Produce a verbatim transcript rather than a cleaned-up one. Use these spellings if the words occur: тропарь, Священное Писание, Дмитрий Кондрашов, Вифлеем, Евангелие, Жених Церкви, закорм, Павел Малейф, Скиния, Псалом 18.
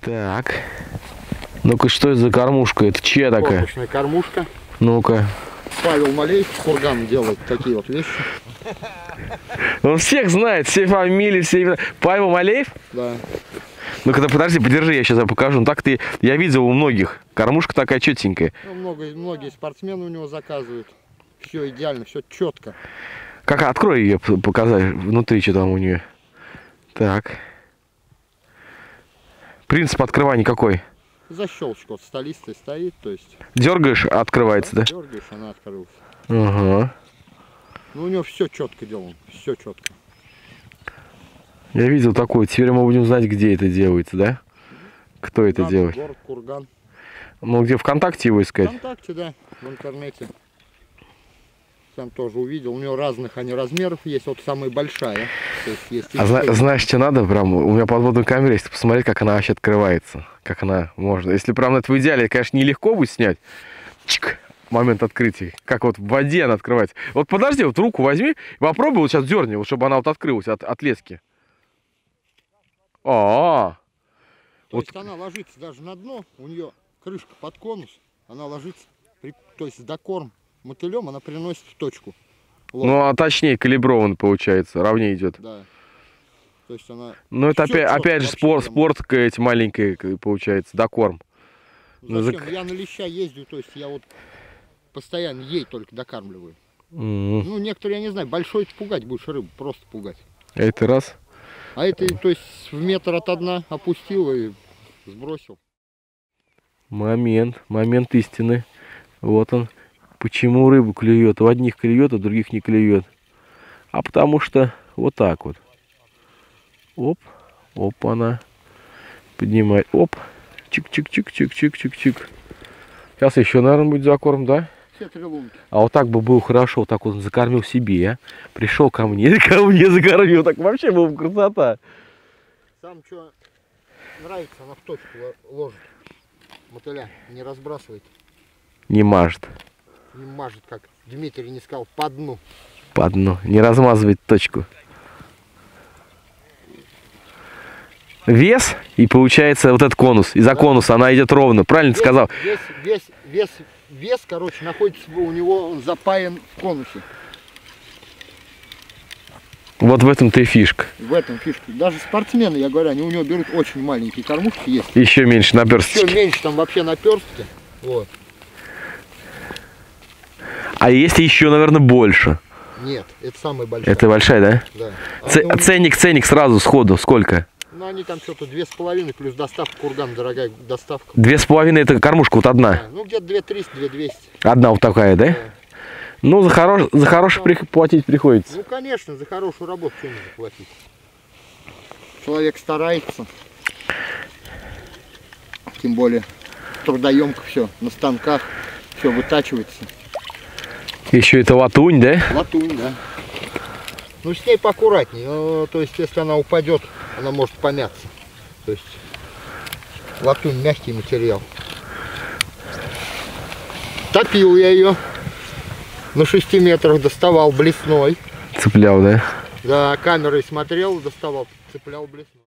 Так. Ну-ка, что это за кормушка? Это чья такая? Кормушная кормушка. Ну-ка. Павел Малейф курган делает такие вот вещи. Он всех знает, все фамилии, все имена. Павел Малейф? Да. Ну-ка, подожди, подержи, я сейчас покажу. Ну так ты, я видел у многих. Кормушка такая четенькая. Ну, много, многие спортсмены у него заказывают. Все идеально, все четко. Как, открой ее, показать внутри, что там у нее. Так. Принцип открывания какой? За щелчку, вот столистый стоит, то есть... Дергаешь, а открывается, да? Дергаешь, она открылась. Ага. Ну, у него все четко делано, все четко. Я видел такое, теперь мы будем знать, где это делается, да? Кто это Курган, делает? Город Курган. Ну, где, ВКонтакте его искать? ВКонтакте, да, в интернете. Сам тоже увидел, у него разных они размеров есть, вот самая большая. То есть есть а зна знаешь, что надо, прям, у меня подводная камера есть, посмотреть, как она вообще открывается, как она можно. Если прям это в идеале, конечно, нелегко будет снять. Чик, момент открытия, как вот в воде она открывается. Вот подожди, вот руку возьми, попробуй, вот сейчас дерни, вот, чтобы она вот открылась от, от лески. А-а-а. То вот. Есть она ложится даже на дно, у нее крышка под конус, она ложится, при, то есть докорм мотылем, она приносит в точку. Ловко. Ну, а точнее калиброван получается, ровнее идет. Да. То есть она... Ну, это опять, опять же спор, спорт, эти маленькие получается, докорм. Ну, зачем? За... Я на леща ездю, то есть я вот постоянно ей только докармливаю. Mm-hmm. Ну, некоторые, я не знаю, большой пугать будешь рыбу, просто пугать. А это раз? А это, то есть, в метр от дна опустил и сбросил. Момент, момент истины. Вот он. Почему рыбу клюет? У одних клюет, а других не клюет. А потому что вот так вот. Оп, оп, она поднимает. Оп, чик-чик-чик-чик-чик-чик-чик. Сейчас еще, наверное, будет закорм, да? А вот так бы было хорошо, вот так вот он закормил себе, а? Пришел ко мне, ко мне закормил, так вообще была бы красота. Сам что нравится, она в точку ложит мотыля, не разбрасывает. Не мажет. Не мажет, как Дмитрий не сказал, по дну. По дну, не размазывает точку. Вес, и получается вот этот конус, и за да. конус она идет ровно, правильно вес, ты сказал? Вес, вес, вес, вес, короче, находится у него, он запаян в конусе. Вот в этом-то и фишка. В этом фишка. Даже спортсмены, я говорю, они у него берут очень маленькие кормушки есть. Еще меньше наперстки. Еще меньше там вообще наперстки. Вот. А есть еще, наверное, больше? Нет, это самая большая. Это большая, да? Да. А Ц ну, ценник, ценник сразу сходу, сколько? Ну, они там что-то две с половиной, плюс доставка, курган, дорогая доставка. Две с половиной, это кормушка вот одна? Да, ну, где-то две триста, две двести. Одна вот такая, да? Да. Ну, за, хорош, за хорошую при... платить приходится. Ну, конечно, за хорошую работу чем нужно платить. Человек старается. Тем более, трудоемко все, на станках все вытачивается. Еще это латунь, да? Латунь, да. Ну, с ней поаккуратнее. Ну, то есть, если она упадет, она может помяться. То есть, латунь мягкий материал. Топил я ее на шести метрах, доставал блесной. Цеплял, да? Да, камерой смотрел, доставал, цеплял блесной.